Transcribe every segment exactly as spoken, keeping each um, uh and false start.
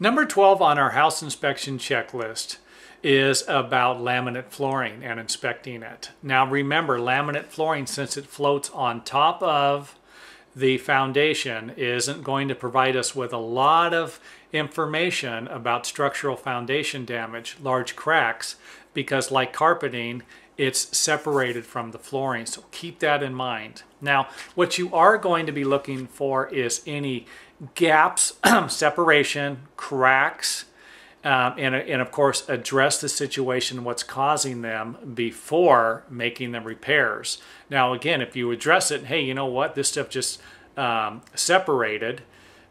Number twelve on our house inspection checklist is about laminate flooring and inspecting it. Now remember, laminate flooring, since it floats on top of the foundation, isn't going to provide us with a lot of information about structural foundation damage, large cracks, because like carpeting, it's separated from the flooring. So keep that in mind. Now, what you are going to be looking for is any gaps, separation, cracks, Um, and, and of course, address the situation, what's causing them, before making the repairs. Now, again, if you address it, hey, you know what, this stuff just um, separated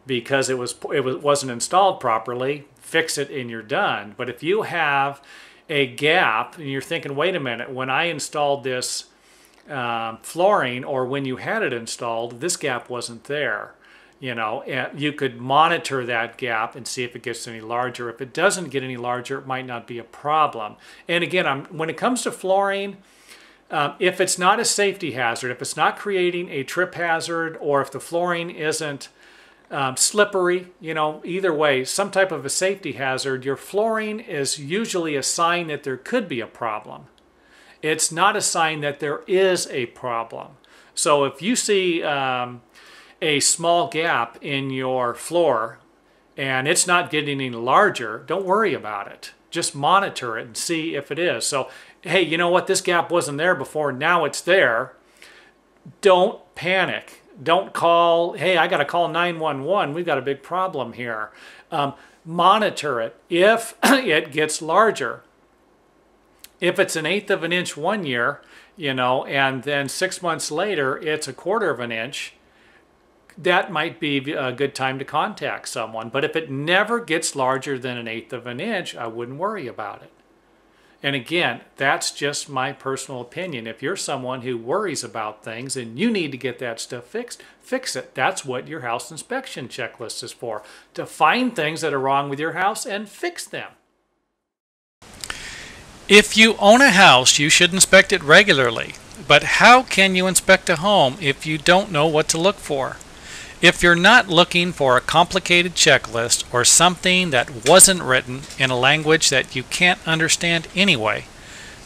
because it was it wasn't installed properly, fix it and you're done. But if you have a gap and you're thinking, wait a minute, when I installed this um, flooring, or when you had it installed, this gap wasn't there. You know, and you could monitor that gap and see if it gets any larger. If it doesn't get any larger, it might not be a problem. And again, I'm, when it comes to flooring, um, if it's not a safety hazard, if it's not creating a trip hazard, or if the flooring isn't um, slippery, you know, either way, some type of a safety hazard, your flooring is usually a sign that there could be a problem. It's not a sign that there is a problem. So if you see Um, a small gap in your floor and it's not getting any larger, don't worry about it. Just monitor it and see if it is. So, hey, you know what? This gap wasn't there before. Now it's there. Don't panic. Don't call, hey, I got to call nine one one. We've got a big problem here. Um, monitor it. If it gets larger, if it's an eighth of an inch one year, you know, and then six months later, it's a quarter of an inch, that might be a good time to contact someone. But if it never gets larger than an eighth of an inch, I wouldn't worry about it. And again, that's just my personal opinion. If you're someone who worries about things and you need to get that stuff fixed, fix it. That's what your house inspection checklist is for, to find things that are wrong with your house and fix them. If you own a house, you should inspect it regularly. But how can you inspect a home if you don't know what to look for? If you're not looking for a complicated checklist or something that wasn't written in a language that you can't understand anyway,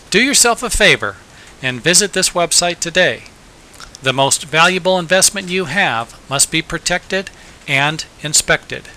do yourself a favor and visit this website today. The most valuable investment you have must be protected and inspected.